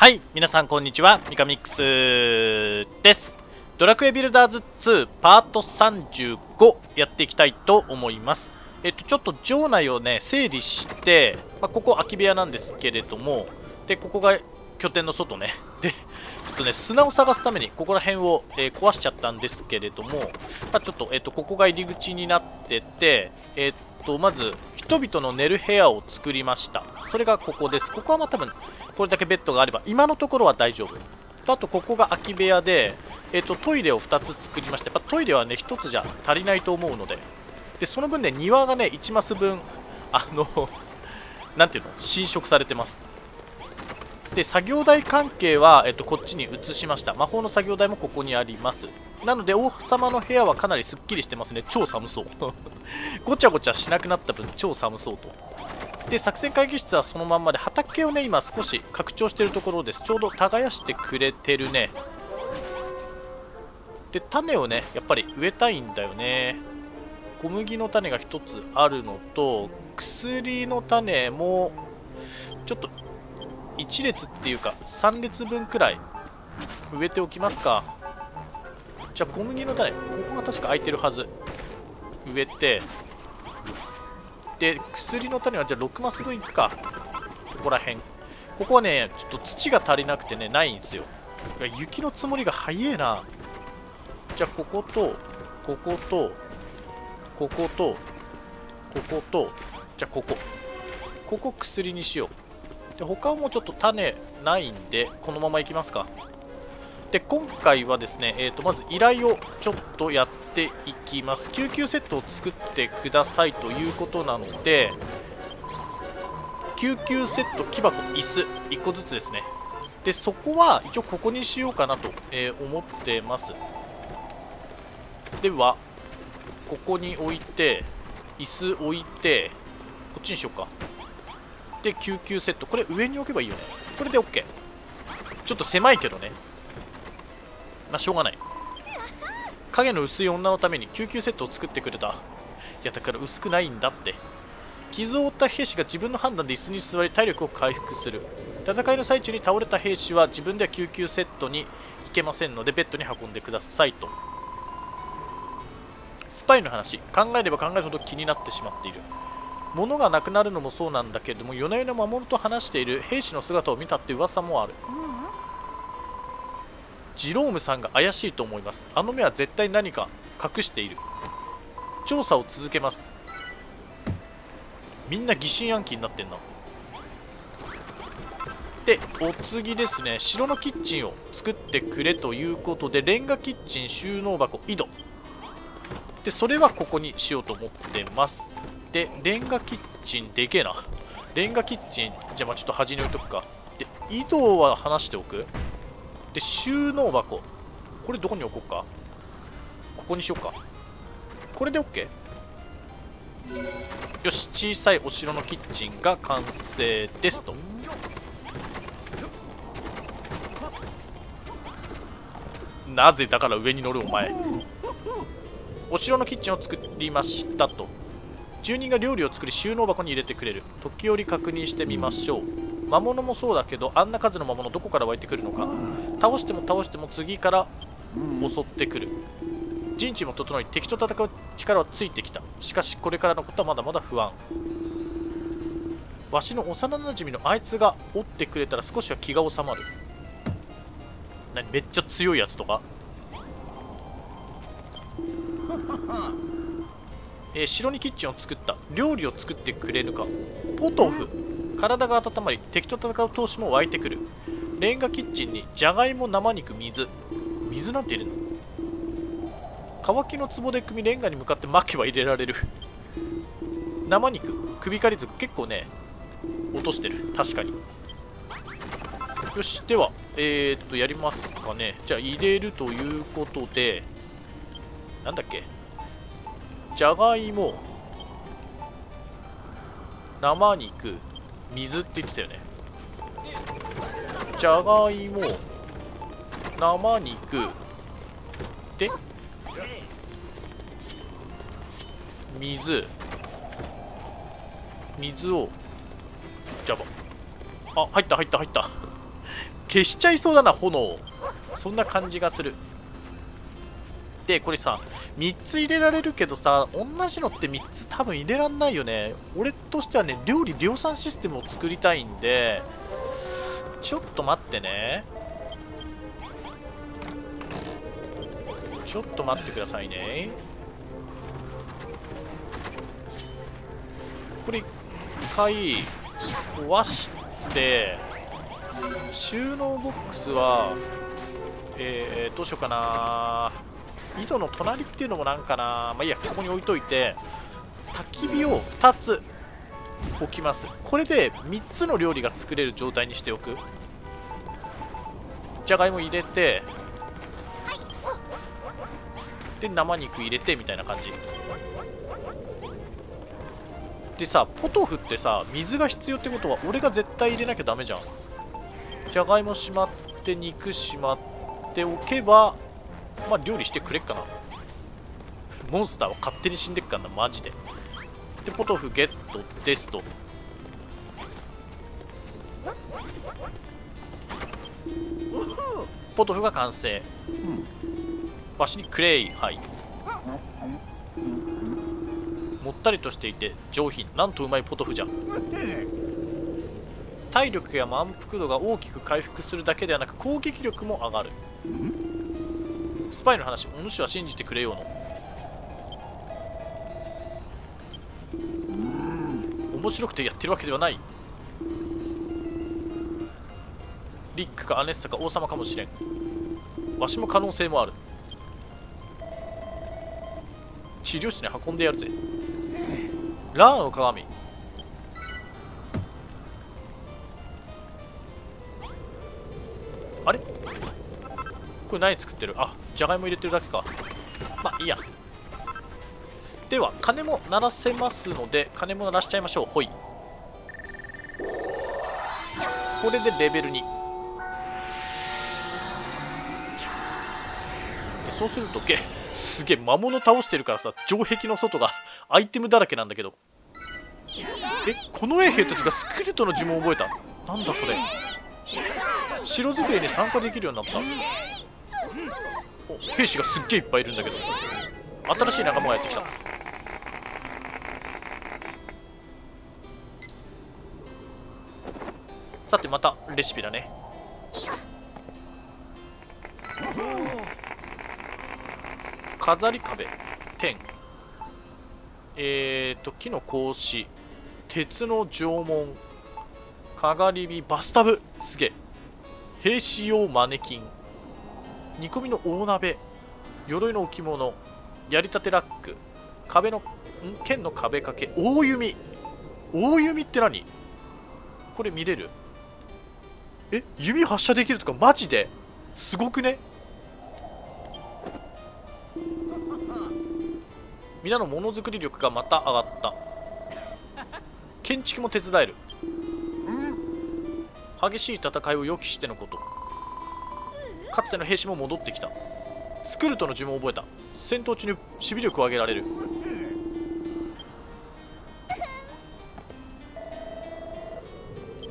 はい、皆さんこんにちは、ミカミックスです。ドラクエビルダーズ2パート35やっていきたいと思います。ちょっと城内をね、整理して、ここ空き部屋なんですけれども、で、ここが拠点の外ね。で、ちょっとね、砂を探すためにここら辺を、壊しちゃったんですけれども、ちょっと、ここが入り口になってて、まず、人々の寝る部屋を作りました。それがここです。ここは多分、これだけベッドがあれば今のところは大丈夫。あとここが空き部屋で、トイレを2つ作りまして、やっぱトイレはね1つじゃ足りないと思うので、でその分ね庭がね1マス分なんていうの侵食されてます。で作業台関係は、こっちに移しました。魔法の作業台もここにあります。なので王様の部屋はかなりすっきりしてますね。超寒そうごちゃごちゃしなくなった分超寒そうと。で作戦会議室はそのまんまで、畑をね今少し拡張しているところです。ちょうど耕してくれてるね。で種をねやっぱり植えたいんだよね。小麦の種が1つあるのと、薬の種もちょっと1列っていうか3列分くらい植えておきますか。じゃあ小麦の種、ここが確か空いてるはず、植えて、で薬の種はじゃあ6マス分いくか。ここら辺、ここはねちょっと土が足りなくてねないんですよ。雪の積もりが早えな。じゃあこことこことこことこことじゃあここ薬にしよう。で他はもうちょっと種ないんでこのままいきますか。で今回はですね、まず依頼をちょっとやっていきます。救急セットを作ってくださいということなので、救急セット、木箱、椅子1個ずつですね。でそこは一応ここにしようかなと、思ってます。ではここに置いて、椅子置いて、こっちにしようか。で救急セット、これ上に置けばいいよね。これで OK。 ちょっと狭いけどね、しょうがない。影の薄い女のために救急セットを作ってくれた。いやだから薄くないんだって。傷を負った兵士が自分の判断で椅子に座り体力を回復する。戦いの最中に倒れた兵士は自分では救急セットに行けませんのでベッドに運んでくださいと。スパイの話、考えれば考えるほど気になってしまっている。物がなくなるのもそうなんだけれども、夜な夜な魔物と話している兵士の姿を見たって噂もある。ジロームさんが怪しいと思います。あの目は絶対何か隠している。調査を続けます。みんな疑心暗鬼になってんな。でお次ですね、城のキッチンを作ってくれということで、レンガキッチン、収納箱、井戸でそれはここにしようと思ってます。でレンガキッチンでけえな。レンガキッチンじゃあちょっと端に置いとくか。で井戸は離しておく。で収納箱、これどこに置こうか。ここにしようか。これで OK。 よし、小さいお城のキッチンが完成ですと。なぜだから上に乗るお前。お城のキッチンを作りましたと。住人が料理を作り収納箱に入れてくれる。時折確認してみましょう。魔物もそうだけど、あんな数の魔物どこから湧いてくるのか。倒しても倒しても次から襲ってくる。陣地も整い敵と戦う力はついてきた。しかしこれからのことはまだまだ不安。わしの幼なじみのあいつが追ってくれたら少しは気が収まる。何めっちゃ強いやつとか城にキッチンを作った。料理を作ってくれるか。ポトフ、体が温まり敵と戦う闘志も湧いてくる。レンガキッチンにじゃがいも、生肉、水なんて入れるの。乾きの壺で組みレンガに向かって巻けば入れられる生肉、首狩り族、結構ね落としてる確かに。よし、ではやりますかね。じゃあ入れるということで、なんだっけ、じゃがいも、生肉、水って言ってたよね。じゃがいも、生肉で水を、じゃば、あ、入った入った入った消しちゃいそうだな、炎。そんな感じがする。で、これさ、3つ入れられるけどさ、同じのって3つ多分入れらんないよね。俺としてはね、料理量産システムを作りたいんで、ちょっと待ってね。ちょっと待ってくださいね。これ、一回壊して、収納ボックスは、どうしようかな。井戸の隣っていうのもなんかな、まあいいや、ここに置いといて、焚き火を2つ置きます。これで3つの料理が作れる状態にしておく。じゃがいも入れて、で生肉入れてみたいな感じでさ、ポトフってさ、水が必要ってことは俺が絶対入れなきゃダメじゃん。じゃがいもしまって、肉しまっておけば、まあ料理してくれっかな。モンスターは勝手に死んでっかんな、マジで。で、ポトフゲットですと。ポトフが完成。わしにクレイ、はい。もったりとしていて上品。なんとうまいポトフじゃ。体力や満腹度が大きく回復するだけではなく、攻撃力も上がる。スパイの話、お主は信じてくれようの。面白くてやってるわけではない。リックかアネッサか王様かもしれん。わしも可能性もある。治療室に運んでやるぜ。ラーの鏡。あれ、これ何作ってる？あ、じゃがいも入れてるだけか。まあいいや。では鐘も鳴らせますので、鐘も鳴らしちゃいましょう。ほい、これでレベル2。そうするとすげえ魔物倒してるからさ、城壁の外がアイテムだらけなんだけど。この衛兵たちがスクルトの呪文を覚えた。なんだそれ。城作りに参加できるようになった。お、兵士がすっげえいっぱいいるんだけど。新しい仲間がやってきた。さて、またレシピだね。飾り壁天、木の格子、鉄の縄文、かがり火、バスタブ、すげえ。兵士用マネキン、煮込みの大鍋、鎧の置物、やりたてラック、壁の剣の壁掛け、大弓。大弓って何これ？見れる？え、弓発射できるとか？マジで？すごくね？皆のものづくり力がまた上がった。建築も手伝える。激しい戦いを予期してのこと。かつての兵士も戻ってきた。スクルトの呪文を覚えた。戦闘中に守備力を上げられる。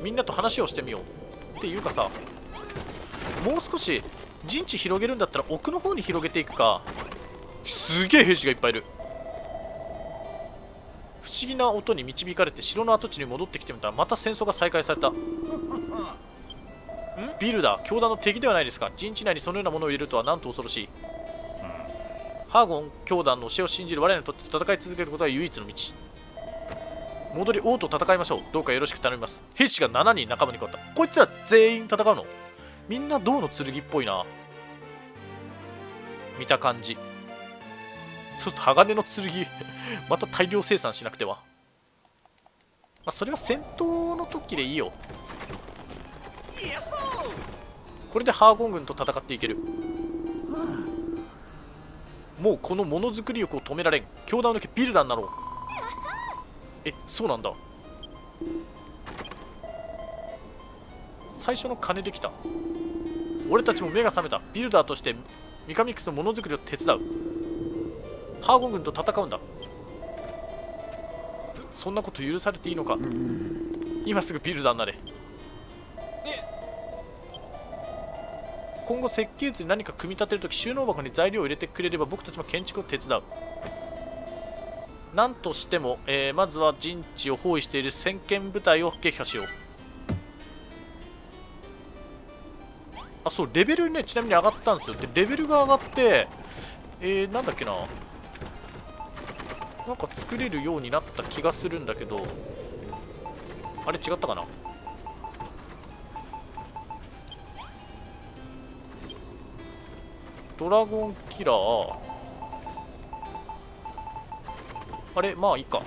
みんなと話をしてみよう。っていうかさ、もう少し陣地広げるんだったら奥の方に広げていくか。すげえ兵士がいっぱいいる。不思議な音に導かれて城の跡地に戻ってきてみたら、また戦争が再開された。ビルダー、教団の敵ではないですか。陣地内にそのようなものを入れるとはなんと恐ろしい。ハーゴン教団の教えを信じる我らにとって戦い続けることは唯一の道。戻り王と戦いましょう。どうかよろしく頼みます。兵士が7人仲間に変わった。こいつら全員戦うの？みんな銅の剣っぽいな、見た感じ。ちょっと鋼の剣また大量生産しなくては。まあ、それは戦闘の時でいいよ。これでハーゴン軍と戦っていける。もうこのものづくり力を止められん。教団を抜けビルダーになろう。え、そうなんだ。最初の鐘できた。俺たちも目が覚めた。ビルダーとしてミカミックスのものづくりを手伝う。ハーゴン軍と戦うんだ。そんなこと許されていいのか。今すぐビルダーになれ。今後設計図に何か組み立てるとき収納箱に材料を入れてくれれば僕たちも建築を手伝う。なんとしても、まずは陣地を包囲している先遣部隊を撃破しよう。あ、そう、レベルね、ちなみに上がったんですよ。で、レベルが上がって、なんだっけな、なんか作れるようになった気がするんだけど、あれ違ったかな。ドラゴンキラー、あれ、まあいいか。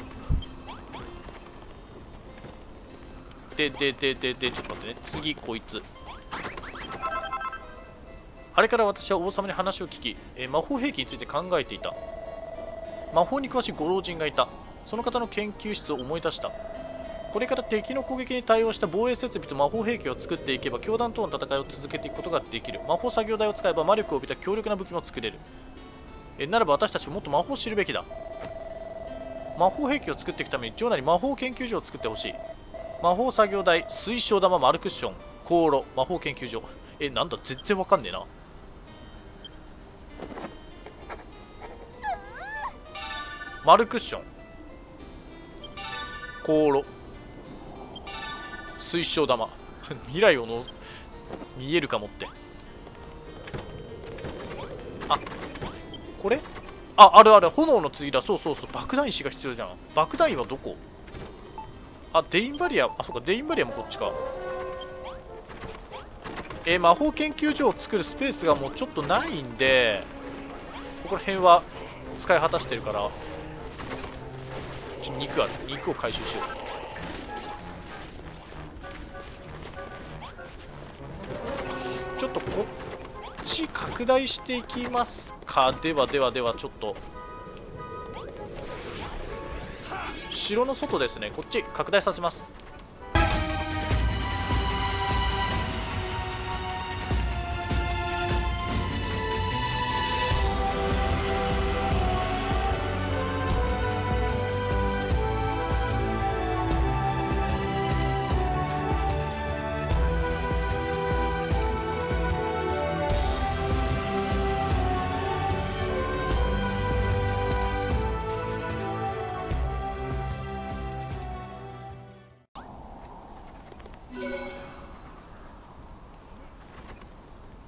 で、ちょっと待ってね。次こいつ。あれから私は王様に話を聞き、魔法兵器について考えていた。魔法に詳しいご老人がいた。その方の研究室を思い出した。これから敵の攻撃に対応した防衛設備と魔法兵器を作っていけば教団との戦いを続けていくことができる。魔法作業台を使えば魔力を帯びた強力な武器も作れる。ならば私たちもっと魔法を知るべきだ。魔法兵器を作っていくために城内に魔法研究所を作ってほしい。魔法作業台、水晶玉、丸クッション、香炉、魔法研究所。なんだ、全然わかんねえな。丸クッション、香炉、水晶玉未来をの見えるかもって。あ、これ、あ、あるある、炎の次だ。そう、爆弾石が必要じゃん。爆弾はどこ。あ、デインバリア、あ、そうか、デインバリアもこっちか。魔法研究所を作るスペースがもうちょっとないんで、ここら辺は使い果たしてるから、ちょっと肉ある、肉を回収しよう。ちょっとこっち拡大していきますか。ではちょっと城の外ですね、こっち拡大させます。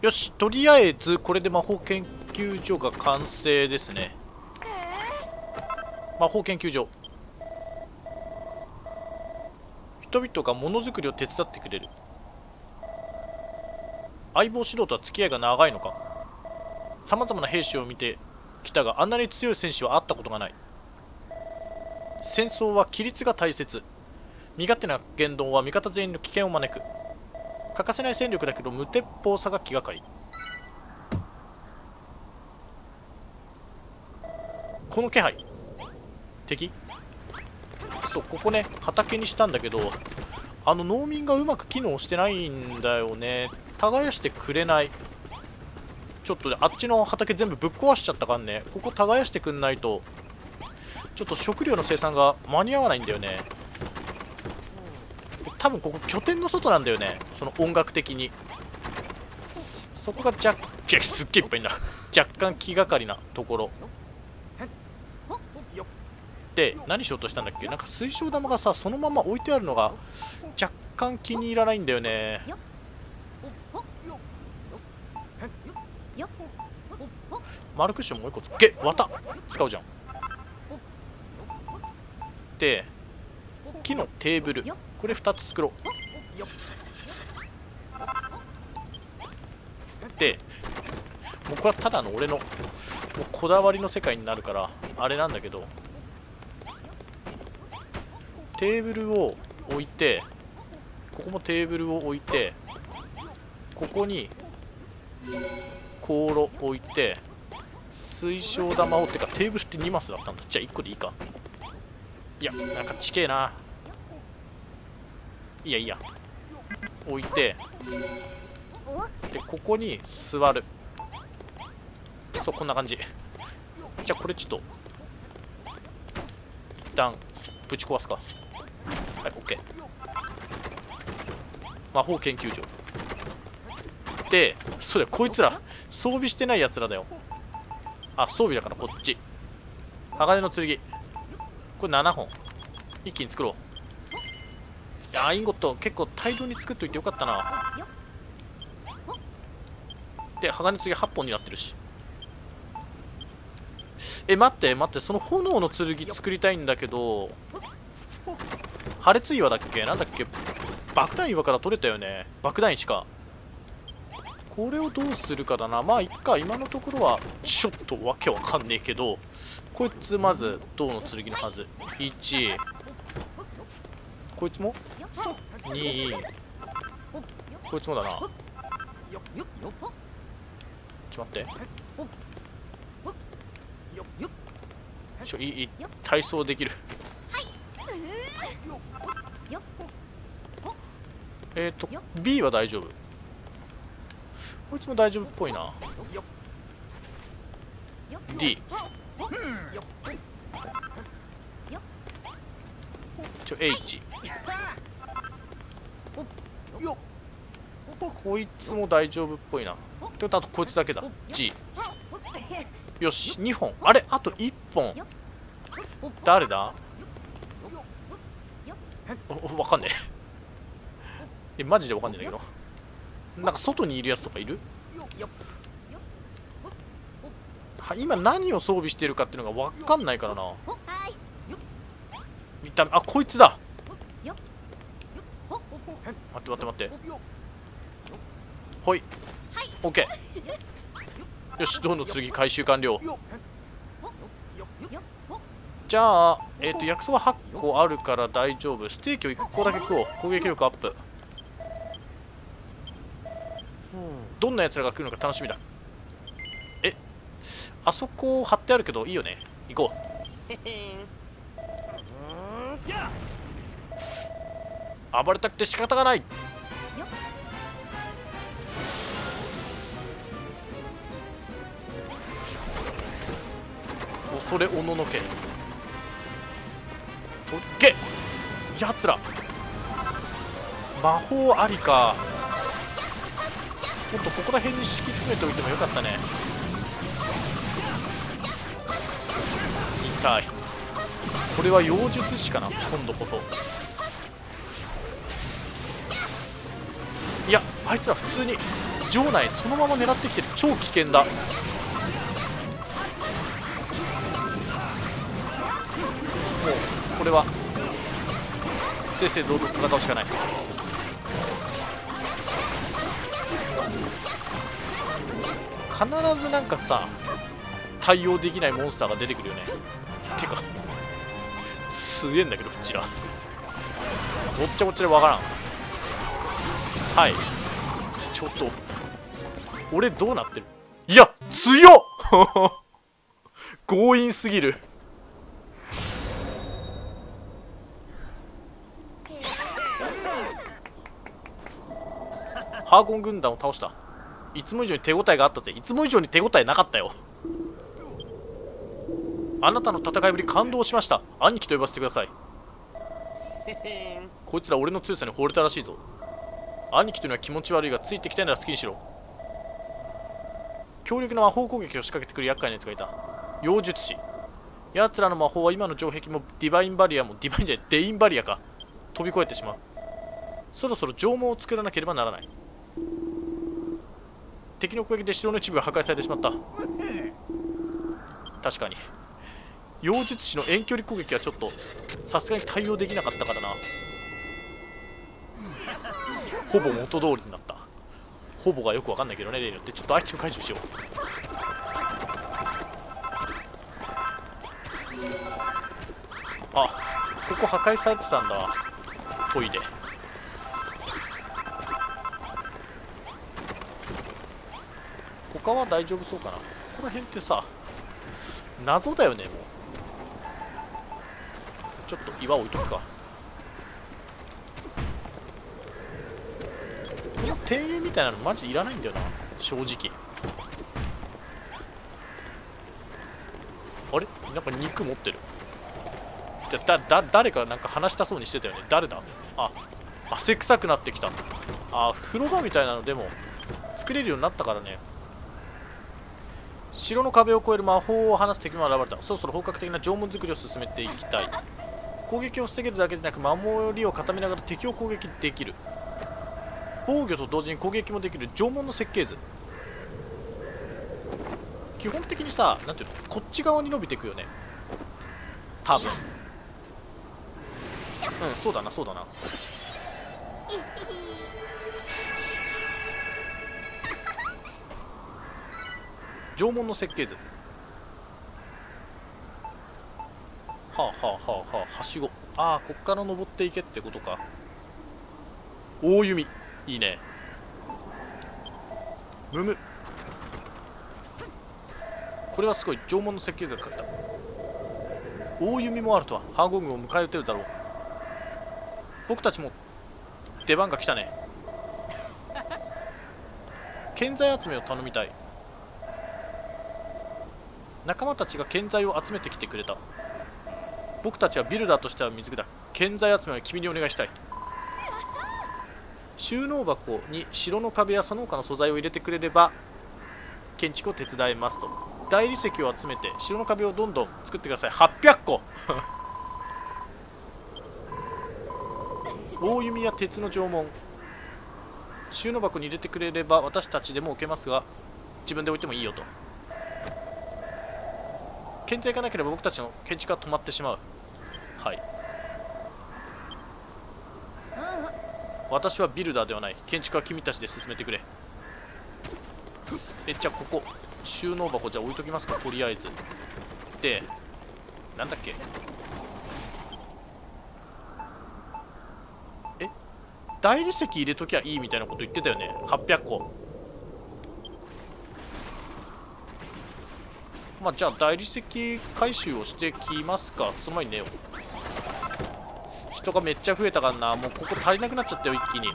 よし、とりあえずこれで魔法研究所が完成ですね。魔法研究所、人々がものづくりを手伝ってくれる。相棒指導とは付き合いが長いのか。さまざまな兵士を見てきたが、あんなに強い戦士は会ったことがない。戦争は規律が大切。身勝手な言動は味方全員の危険を招く。欠かせない戦力だけど無鉄砲さが気がかり。この気配、敵。そう、ここね、畑にしたんだけど、農民がうまく機能してないんだよね。耕してくれない。ちょっとね、あっちの畑全部ぶっ壊しちゃったからね。ここ耕してくんないとちょっと食料の生産が間に合わないんだよね。多分ここ拠点の外なんだよね、その音楽的に。そこが若干、すっげえいっぱいいんだ若干気がかりなところで、何しようとしたんだっけ。なんか水晶玉がさ、そのまま置いてあるのが若干気に入らないんだよね。丸クッションもう一個つけ、綿使うじゃん。で、木のテーブル、これ2つ作ろう。でもうこれはただの俺のこだわりの世界になるからあれなんだけど、テーブルを置いて、ここもテーブルを置いて、ここに香炉置いて、水晶玉を、ってかテーブルって2マスだったんだ。じゃあ1個でいいか。いや、なんかちけえな。いや置いて、でここに座る。そう、こんな感じ。じゃあこれちょっと一旦ぶち壊すか。はい、 OK。 魔法研究所て、そりゃこいつら装備してないやつらだよ。あ、装備だからこっち。鋼の剣。これ7本。一気に作ろう。あー、インゴット結構大量に作っといてよかったな。で、鋼の剣8本になってるし。え、待って待って、その炎の剣作りたいんだけど、破裂岩だっけ、なんだっけ、爆弾岩から取れたよね、爆弾石か。これをどうするかだな。まあいっか、今のところはちょっとわけわかんねえけど、こいつまず銅の剣のはず1、こいつも2、こいつもだな。ちょっと待って、いい体操できるB は大丈夫。こいつも大丈夫っぽいな。 D H こいつも大丈夫っぽいな。ってことはあとこいつだけだ。 G よし、2本。あれ、あと1本。誰だ？わかんねえ。え、マジでわかんねえんだけど。なんか外にいるやつとかいる？は、今何を装備してるかっていうのがわかんないからな。見た目、あ、こいつだ。待って待って待って。ほい。オッケー。よし、銅の剣回収完了。じゃあ、薬草は8個あるから大丈夫。ステーキを1個だけ食おう。攻撃力アップ。どんなやつらが来るのか楽しみだ。え、あそこ貼ってあるけどいいよね。行こう。暴れたくて仕方がない。恐れおののけ。とっけ、やつら魔法ありか。もっとここら辺に敷き詰めておいてもよかったね。痛い。これは妖術師かな、今度こそ。いや、あいつら普通に城内そのまま狙ってきてる。超危険だ。これは正々堂々戦うしかない。必ずなんかさ、対応できないモンスターが出てくるよね。てかすげえんだけど、こちらどっちゃこっちゃで分からん。はい、ちょっと俺どうなってる。いや強っ強引すぎる。ハーゴン軍団を倒した。いつも以上に手応えがあったぜ。いつも以上に手応えなかったよ。あなたの戦いぶり感動しました。兄貴と呼ばせてください。こいつら俺の強さに惚れたらしいぞ。兄貴というのは気持ち悪いが、ついてきたいなら好きにしろ。強力な魔法攻撃を仕掛けてくる厄介なやつがいた。妖術師。やつらの魔法は今の城壁もディバインバリアも、ディバインじゃない、デインバリアか、飛び越えてしまう。そろそろ城門を作らなければならない。敵の攻撃で城の一部が破壊されてしまった。確かに妖術師の遠距離攻撃はちょっとさすがに対応できなかったからな。ほぼ元通りになった。ほぼがよくわかんないけどね、例によって。ちょっとアイテム回収しよう。あ、ここ破壊されてたんだ、トイレ。他は大丈夫そうかな。この辺ってさ、謎だよね。もうちょっと岩置いとくか。この庭園みたいなのマジいらないんだよな、正直。あれ、なんか肉持ってる。誰かなんか話したそうにしてたよね。誰だ。あ、汗臭くなってきた。あ、風呂場みたいなのでも作れるようになったからね。城の壁を越える魔法を放す敵も現れた。そろそろ本格的な城門作りを進めていきたい。攻撃を防げるだけでなく守りを固めながら敵を攻撃できる。防御と同時に攻撃もできる城門の設計図。基本的にさ、なんていうの、こっち側に伸びていくよね多分。うん、そうだなそうだな。城門の設計図。はあはあはあはあ、はしご。ああ、こっから登っていけってことか。大弓いいね。むむ、これはすごい。縄文の設計図が書けた。大弓もあるとは。ハーゴン軍を迎え撃てるだろう。僕たちも出番が来たね。建材集めを頼みたい。仲間たちが建材を集めてきてくれた。僕たちはビルダーとしては未熟だ。建材集めは君にお願いしたい。収納箱に城の壁やその他の素材を入れてくれれば建築を手伝いますと。大理石を集めて城の壁をどんどん作ってください。800個。大弓や鉄の縄文、収納箱に入れてくれれば私たちでも置けますが自分で置いてもいいよと。建材がなければ僕たちの建築は止まってしまう。はい、私はビルダーではない。建築は君たちで進めてくれ。じゃあここ収納箱じゃあ置いときますか、とりあえず。で、なんだっけ、大理石入れときゃいいみたいなこと言ってたよね。800個。まあじゃあ大理石回収をしてきますか。その前に寝よう。人がめっちゃ増えたからな。もうここ足りなくなっちゃったよ一気に。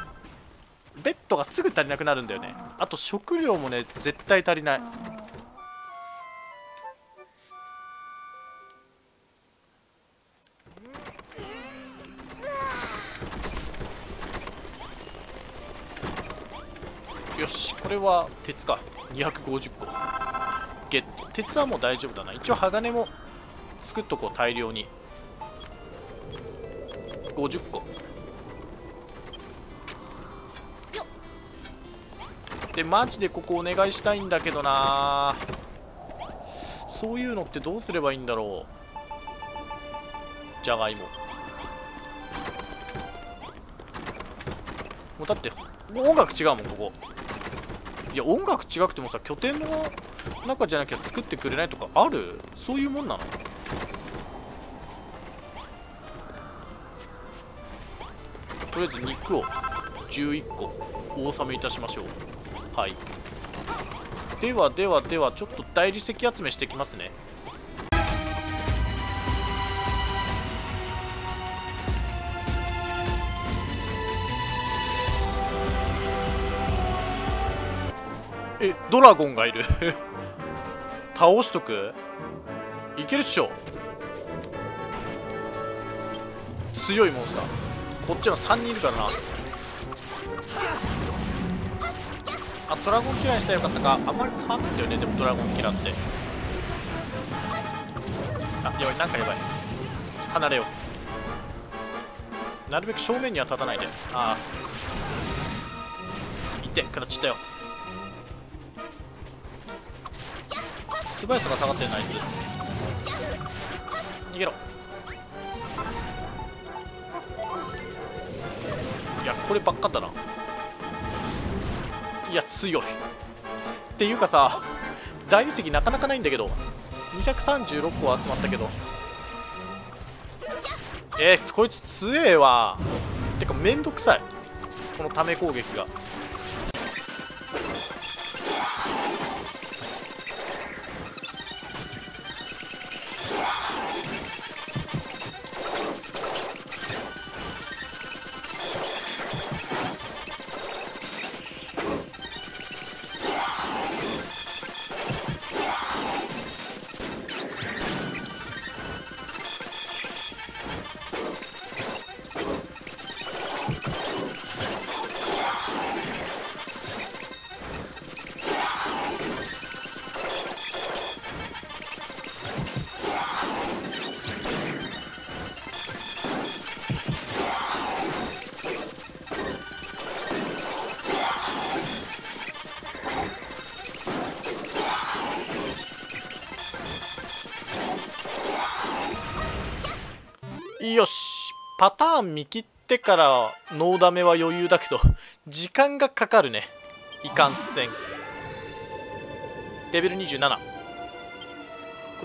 ベッドがすぐ足りなくなるんだよね。あと食料もね絶対足りない。よし、これは鉄か。250個ゲット。鉄はもう大丈夫だな。一応鋼も作っとこう、大量に。50個で、マジでここお願いしたいんだけどな。そういうのってどうすればいいんだろう。じゃがいももうだって音楽違うもんここ。いや音楽違くてもさ、拠点の中じゃなきゃ作ってくれないとかある？そういうもんなの？とりあえず肉を11個お納めいたしましょう。はい、ではではでは、ちょっと大理石集めしてきますね。ドラゴンがいる。倒しとく？いけるっしょ。強いモンスター。こっちは3人いるからな。あ、ドラゴンキラーにしたらよかったか。あんまり変わんないんだよねでもドラゴンキラーって。あ、やばい、なんかやばい。離れよう。なるべく正面には立たないで。ああ、いて食らっちゃったよ。素早さが下がってるなあいつ。逃げろ。いやこればっかだな。いや強いっていうかさ、大理石なかなかないんだけど。236個集まったけど、こいつ強えわ。てかめんどくさいこのため攻撃が。よし、パターン見切ってからノーダメは余裕だけど時間がかかるね。いかんせんレベル27。こ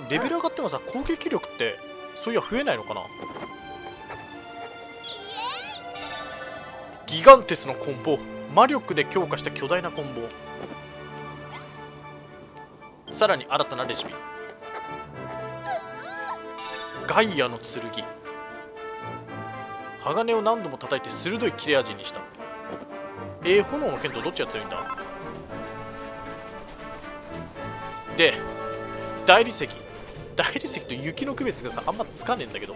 れレベル上がってもさ、攻撃力ってそういや増えないのかな。ギガンテスのコンボ、魔力で強化した巨大なコンボ、さらに新たなレシピ、ガイアの剣、鋼を何度も叩いて鋭い切れ味にした。炎の剣とどっちが強いんだ。で大理石、大理石と雪の区別がさあんまつかねえんだけど、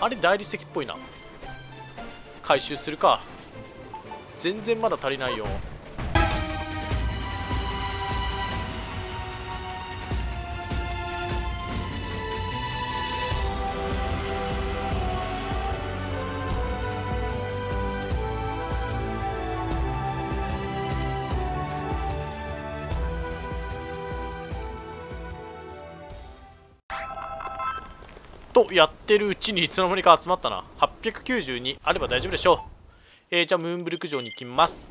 あれ大理石っぽいな。回収するか。全然まだ足りないよ。とやってるうちにいつの間にか集まったな。892あれば大丈夫でしょう。じゃあムーンブルク城に行きます。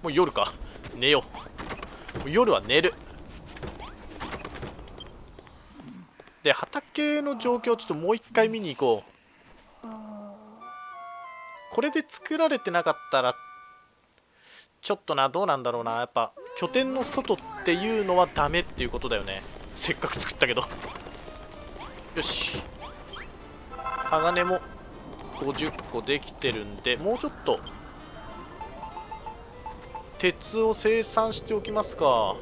もう夜か、寝よう。もう夜は寝る。で畑の状況をちょっともう一回見に行こう。これで作られてなかったらちょっとな、どうなんだろうな。やっぱ拠点の外っていうのはダメっていうことだよね。せっかく作ったけど。よし、鋼も50個できてるんで、もうちょっと鉄を生産しておきますか。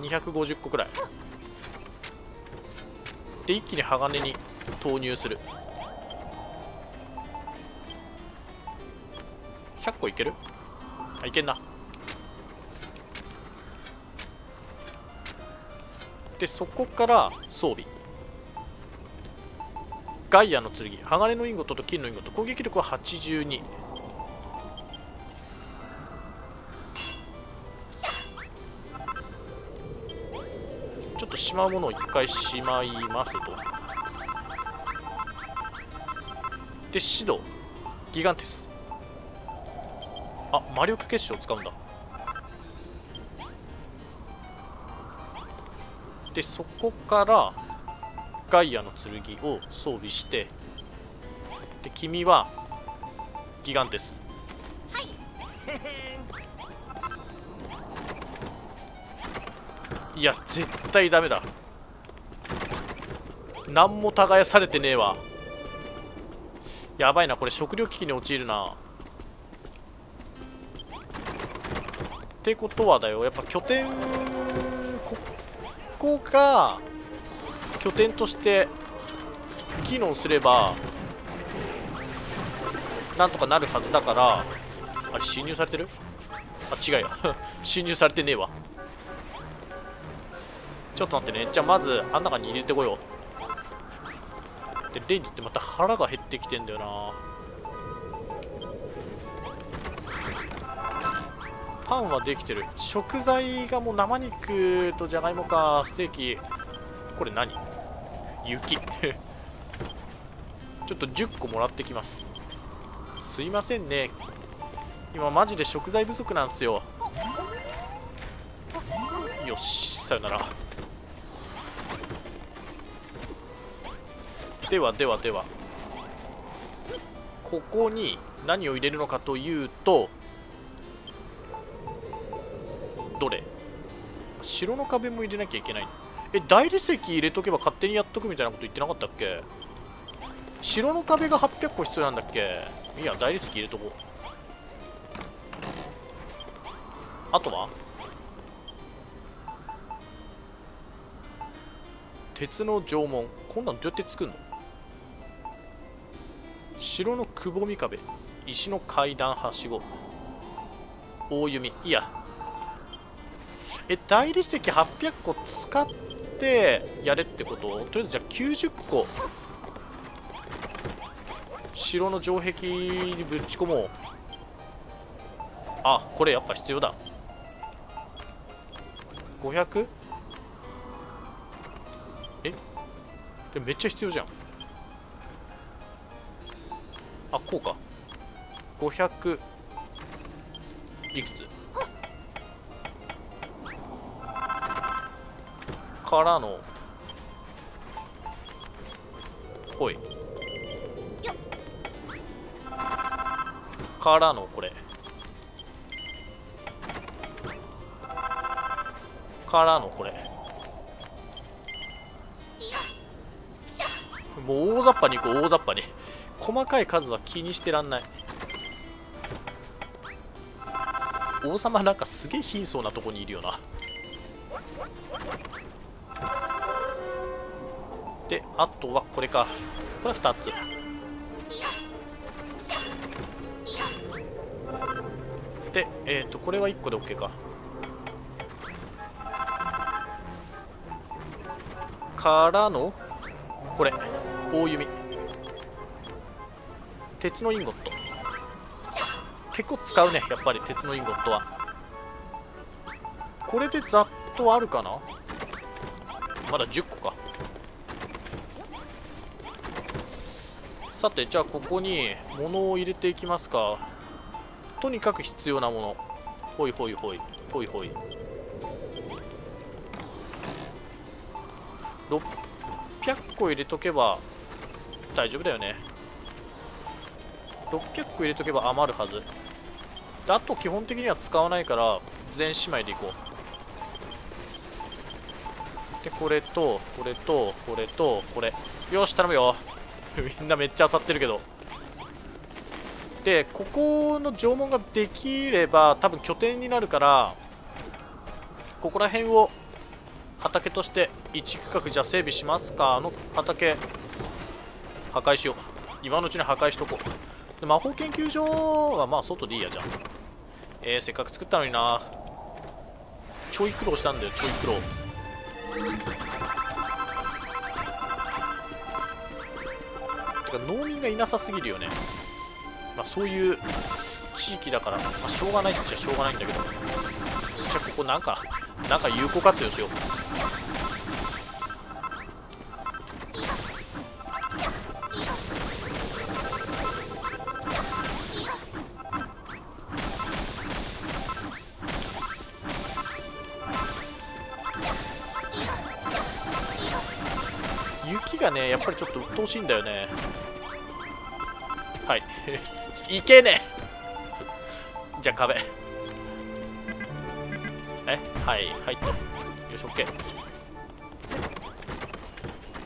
250個くらいで一気に鋼に投入する。100個いける？あ、いけんな。でそこから装備、ガイアの剣、鋼のインゴットと金のインゴット、攻撃力は82。ちょっとしまうものを一回しまいますと。でシド、ギガンテス、あ、魔力結晶を使うんだ。でそこからガイアの剣を装備して、で君はギガンテス、はい、いや絶対ダメだ。何も耕されてねえわ。やばいな、これ食糧危機に陥るな。ってことはだよ、やっぱ拠点、ここが拠点として機能すればなんとかなるはずだから。あれ侵入されてる？あ、違うや侵入されてねえわ。ちょっと待ってね。じゃあまずあん中に入れてこよう。でレンジってまた腹が減ってきてんだよな。パンはできてる。食材がもう生肉とじゃがいもか、ステーキ。これ何？雪ちょっと10個もらってきます。すいませんね、今マジで食材不足なんすよ。よし、さよなら。ではではでは、ここに何を入れるのかというと、どれ？城の壁も入れなきゃいけない。大理石入れとけば勝手にやっとくみたいなこと言ってなかったっけ？城の壁が800個必要なんだっけ？いや大理石入れとこう。あとは鉄の城門、こんなんどうやって作るの？城のくぼみ壁、石の階段、はしご、大弓。いや大理石800個使ってやれってこと？とりあえずじゃあ90個城の城壁にぶち込もう。あ、これやっぱ必要だ。 500? でもめっちゃ必要じゃん。あ、こうか。500いくつからのほいからのこれからのこれ、もう大雑把にいこう、大雑把に細かい数は気にしてらんない。王様なんかすげえ貧相なとこにいるよな。であとはこれか、これ2つで、これは1個で OK か。からのこれ棒弓、鉄のインゴット結構使うね、やっぱり鉄のインゴットは。これでざっとあるかな、まだ10個か。さてじゃあここに物を入れていきますか。とにかく必要なもの、ほいほいほいほいほい、600個入れとけば大丈夫だよね。600個入れとけば余るはず。あと基本的には使わないから全姉妹でいこう。でこれとこれとこれとこれ、よし頼むよみんなめっちゃ漁ってるけど。でここの城門ができれば多分拠点になるから、ここら辺を畑として1区画じゃ整備しますか。あの畑破壊しよう、今のうちに破壊しとこう。魔法研究所はまあ外でいいやじゃん。せっかく作ったのにな。ちょい苦労したんだよ、ちょい苦労。てか農民がいなさすぎるよね。まあそういう地域だから、まあ、しょうがないっちゃしょうがないんだけど。じゃあここなんか有効活用しよう。がね、やっぱりちょっと鬱陶しいんだよね。はいいけねえじゃあ壁はい入ったよし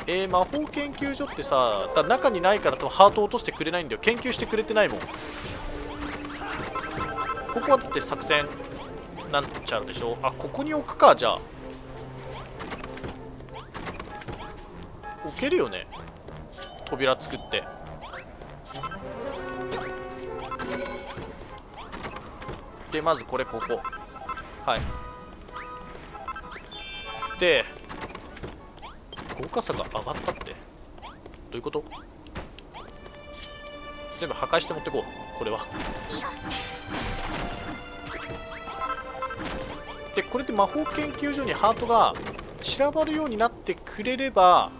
OK。 魔法研究所ってさ、だ中にないから多分ハート落としてくれないんだよ、研究してくれてないもん。ここはだって作戦なんちゃうでしょ。あ、ここに置くか。じゃあ置けるよね、扉作って。でまずこれここ、はい。で豪華さが上がったってどういうこと。全部破壊して持ってこう、これは。でこれで魔法研究所にハートが散らばるようになってくれれば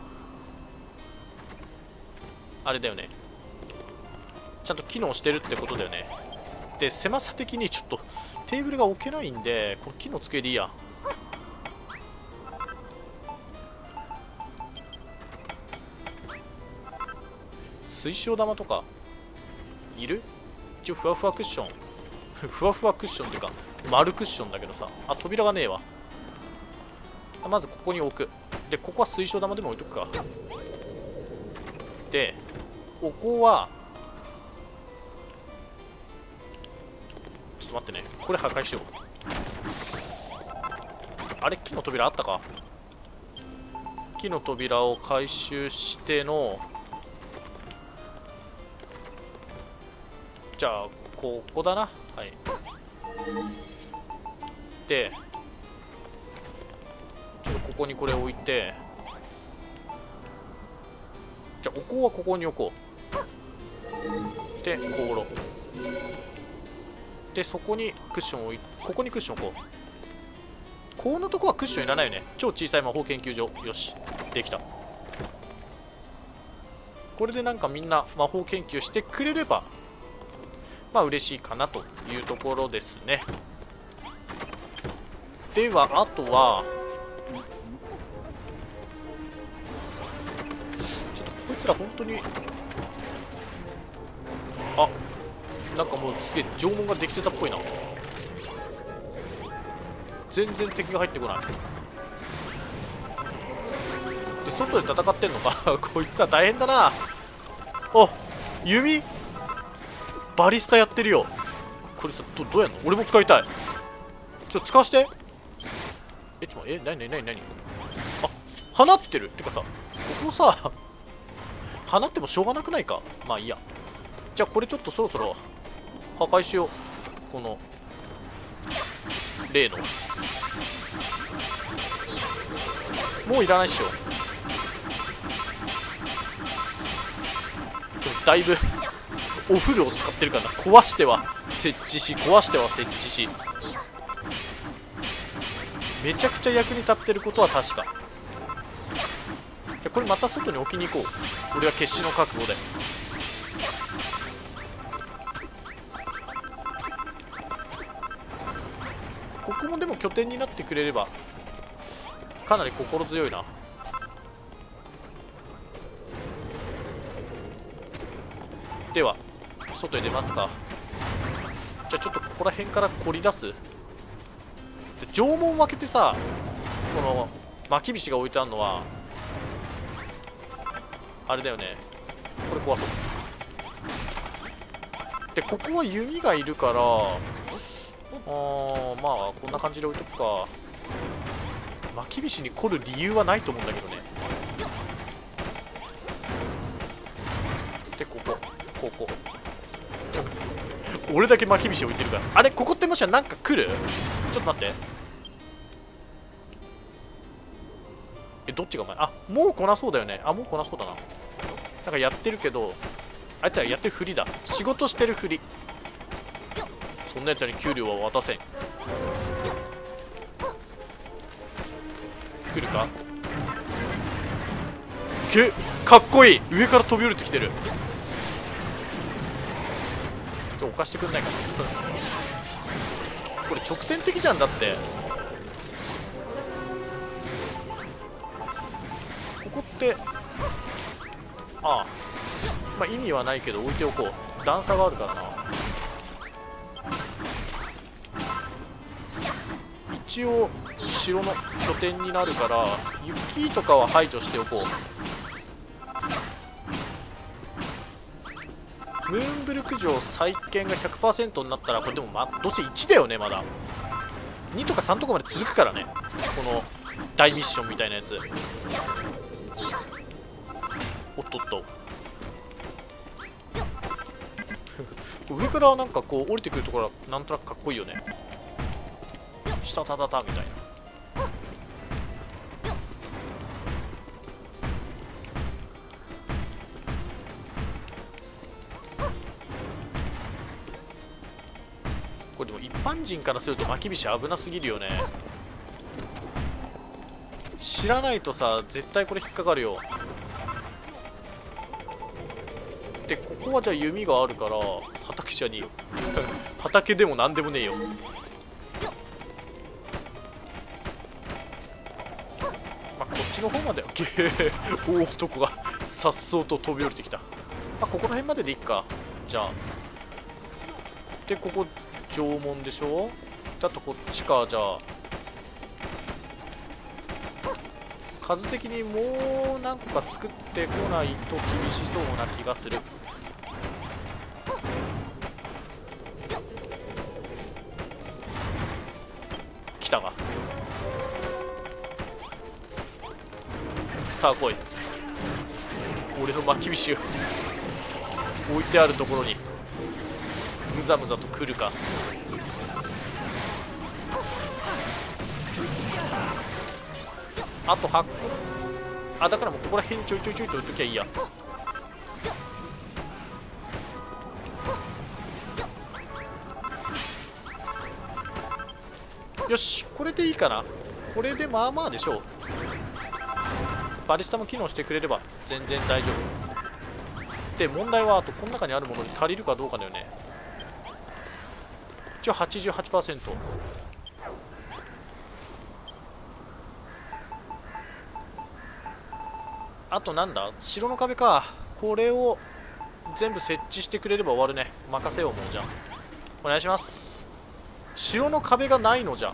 あれだよね、ちゃんと機能してるってことだよね。で狭さ的にちょっとテーブルが置けないんで、これ木の机でいいや。水晶玉とかいる。一応ふわふわクッションふわふわクッションっていうか丸クッションだけどさ。あ、扉がねえわ。まずここに置く。でここは水晶玉でも置いとくか。でここはちょっと待ってね、これ破壊しよう。あれ、木の扉あったか。木の扉を回収しての、じゃあここだな、はい。でちょっとここにこれ置いて、じゃあお香はここに置こう。で香炉で、そこにクッションを置い、ここにクッション置こう。このとこはクッションいらないよね、超小さい魔法研究所。よしできた。これでなんかみんな魔法研究してくれればまあ嬉しいかなというところですね。ではあとはちょっとこいつら本当にあなんかもうすげえ縄文ができてたっぽいな。全然敵が入ってこないで外で戦ってんのかこいつは大変だな。あ弓バリスタやってるよこれさ。 どうやんの。俺も使いたい。ちょっと使わして。えちょっとえ何何何何あ放ってるってかさここさ放ってもしょうがなくないか。まあいいや。じゃあこれちょっとそろそろ破壊しようこの例の。もういらないっしょ。だいぶお風呂を使ってるからな。壊しては設置し壊しては設置しめちゃくちゃ役に立ってることは確か。これまた外に置きに行こう。俺は決死の覚悟で。ここもでも拠点になってくれればかなり心強いな。では外へ出ますか。じゃあちょっとここら辺から凝り出す。縄文を開けてさこの巻き菱が置いてあるのはあれだよね。これ壊そうでここは弓がいるからまあこんな感じで置いとくか。巻き菱に凝る理由はないと思うんだけどね。でここ俺だけ巻き菱置いてるから。あれここってもしかなんか来る。ちょっと待ってえどっちがお前。あもう来なそうだよね。あもう来なそうだな。なんかやってるけどあいつらやってるふりだ。仕事してるふり。そんなやつらに給料は渡せん。来るか。けかっこいい。上から飛び降りてきてる。ちょっと犯してくんないかな。これ直線的じゃんだって。ここってああまあ意味はないけど置いておこう。段差があるからな。一応城の拠点になるから雪とかは排除しておこう。ムーンブルク城再建が 100% になったらこれでも、どうせ1だよね。まだ2とか3とかまで続くからねこの大ミッションみたいなやつ。おっとっと上からなんかこう降りてくるところはなんとなくかっこいいよね。下たたたみたいな。これでも一般人からするとまきびし危なすぎるよね。知らないとさ絶対これ引っかかるよ。でここはじゃあ弓があるから畑じゃねえよ畑でもなんでもねえよ。こっちの方までは大男がさっそうと飛び降りてきた。ここら辺まででいっか。じゃあでここ縄文でしょ。だとこっちか。じゃあ数的にもう何個か作ってこないと厳しそうな気がする。来たがさあ来い。俺のまきびしを置いてあるところにむざむざと来るか。あと8個あだからもうここら辺ちょいちょいちょいと置いときゃいいや。よしこれでいいかな。これでまあまあでしょう。バリスタも機能してくれれば全然大丈夫。で、問題はあとこの中にあるものに足りるかどうかだよね。一応 88%。あとなんだ、城の壁か。これを全部設置してくれれば終わるね。任せよう、もう。じゃあお願いします。城の壁がないのじゃ。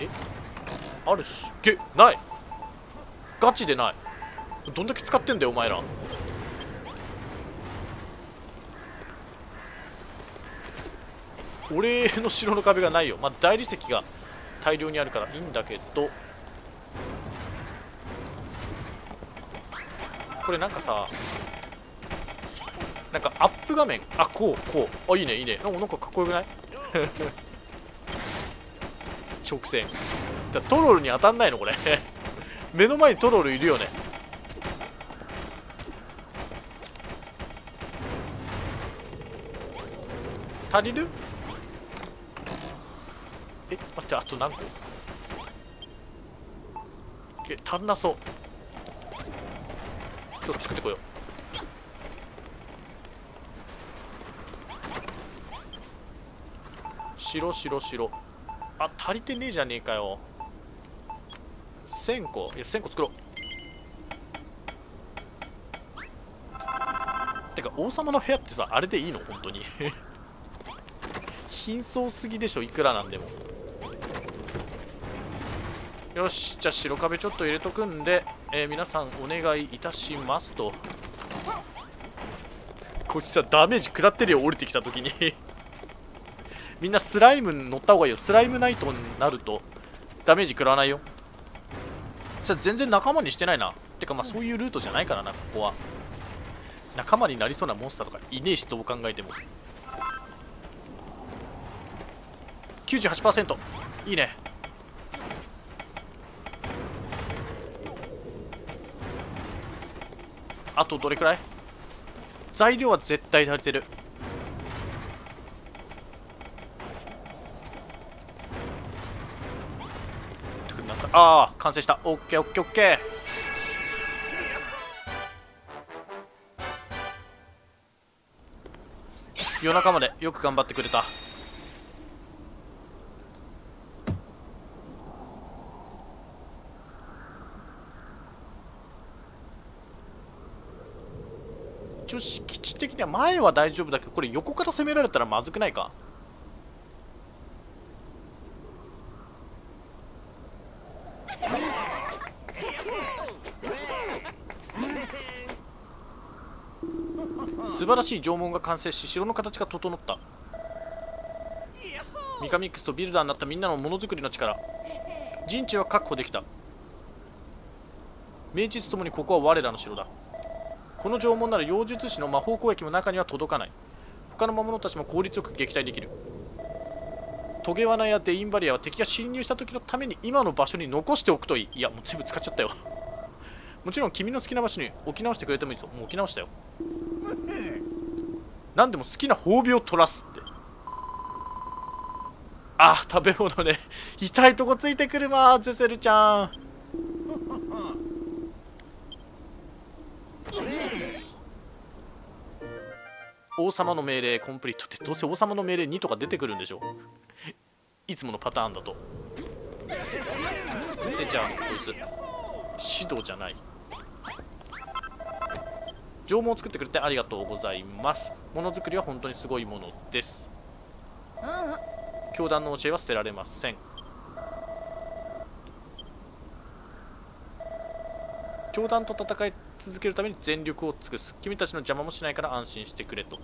え、あるしけない。ガチでない。どんだけ使ってんだよお前ら。俺の城の壁がないよ。まあ大理石が大量にあるからいいんだけど、これなんかさ、なんかアップ画面、あ、こう、あ、いいねいいね。なんかかっこよくない？直線だ。トロールに当たんないのこれ。目の前にトロールいるよね。足りる？え、待って、あと何個？え、足んなそう。ちょっと作ってこよう。白。あ、足りてねえじゃねえかよ。1000個。いや、1000個作ろう。てか、王様の部屋ってさ、あれでいいの本当に。貧相すぎでしょ、いくらなんでも。よし、じゃあ白壁ちょっと入れとくんで、皆さんお願いいたしますと。こいつはダメージ食らってるよ、降りてきた時に。みんなスライムに乗った方がいいよ。スライムナイトになるとダメージ食らわないよ。さ、全然仲間にしてないな。てかまあそういうルートじゃないからな、ここは。仲間になりそうなモンスターとかいねえし、どう考えても。98%、 いいね。あとどれくらい？材料は絶対足りてる。ああ、完成した。オッケーオッケーオッケー。夜中までよく頑張ってくれた。女子基地的には前は大丈夫だけど、これ横から攻められたらまずくないか。素晴らしい城門が完成し、城の形が整った。ミカミックスとビルダーになったみんなのものづくりの力、陣地は確保できた。名実ともにここは我らの城だ。この城門なら妖術師の魔法攻撃も中には届かない。他の魔物たちも効率よく撃退できる。トゲ罠やデインバリアは敵が侵入した時のために今の場所に残しておくといい。いや、もう全部使っちゃったよ。もちろん君の好きな場所に置き直してくれてもいいぞ。もう置き直したよ。何でも好きな褒美を取らすって。あ、食べ物ね。痛いとこついてくるわ、ゼセルちゃん。王様の命令コンプリートって、どうせ王様の命令2とか出てくるんでしょ。いつものパターンだと。で、じゃあこいつ指導じゃない。縄文を作ってくれてありがとうございます。ものづくりは本当にすごいものです。教団の教えは捨てられません。教団と戦い続けるために全力を尽くす。君たちの邪魔もしないから安心してくれと。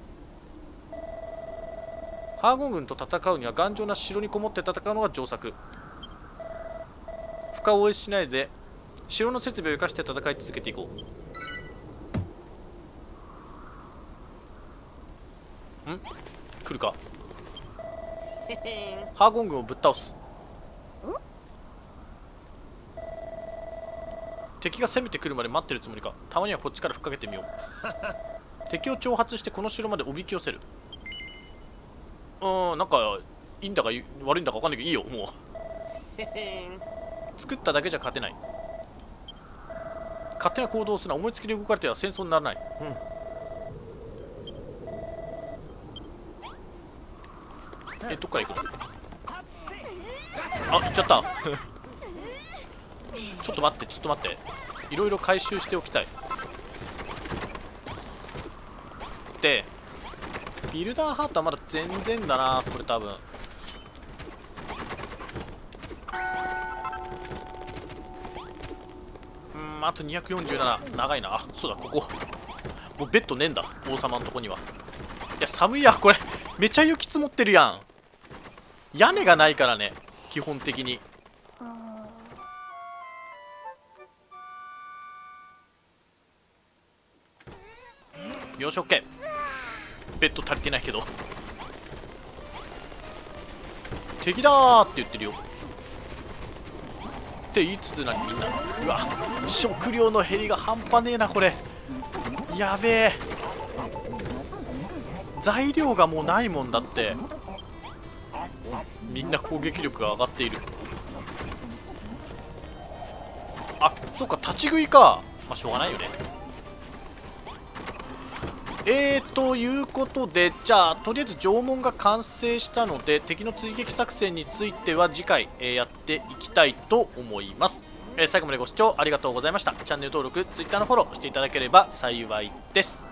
ハーゴン軍と戦うには頑丈な城にこもって戦うのが上策。深追いしないで城の設備を生かして戦い続けていこう。ん？来るか。ハーゴン軍をぶっ倒す。敵が攻めてくるまで待ってるつもりか。たまにはこっちから吹っかけてみよう。敵を挑発してこの城までおびき寄せる。なんかいいんだか悪いんだか分かんないけど、いいよもう。作っただけじゃ勝てない。勝手な行動をするな。思いつきで動かれては戦争にならない。どっから行くの？あ、行っちゃったちょっと待って、いろいろ回収しておきたい。で、ビルダーハートはまだ全然だな、これ多分。あと247、長いな。あ、そうだ、ここもうベッドねえんだ、王様のとこには。いや、寒いや、これめちゃ雪積もってるやん。屋根がないからね、基本的に。よし、オッケー。ベッド足りてないけど敵だーって言ってるよって言いつつ、なにみんな、うわ、食料の減りが半端ねえな、これやべえ。材料がもうないもんだって。みんな攻撃力が上がっている。あ、そうか、立ち食いか。まあしょうがないよね。ということで、じゃあとりあえず城門が完成したので、敵の追撃作戦については次回、やっていきたいと思います。最後までご視聴ありがとうございました。チャンネル登録、Twitter のフォローしていただければ幸いです。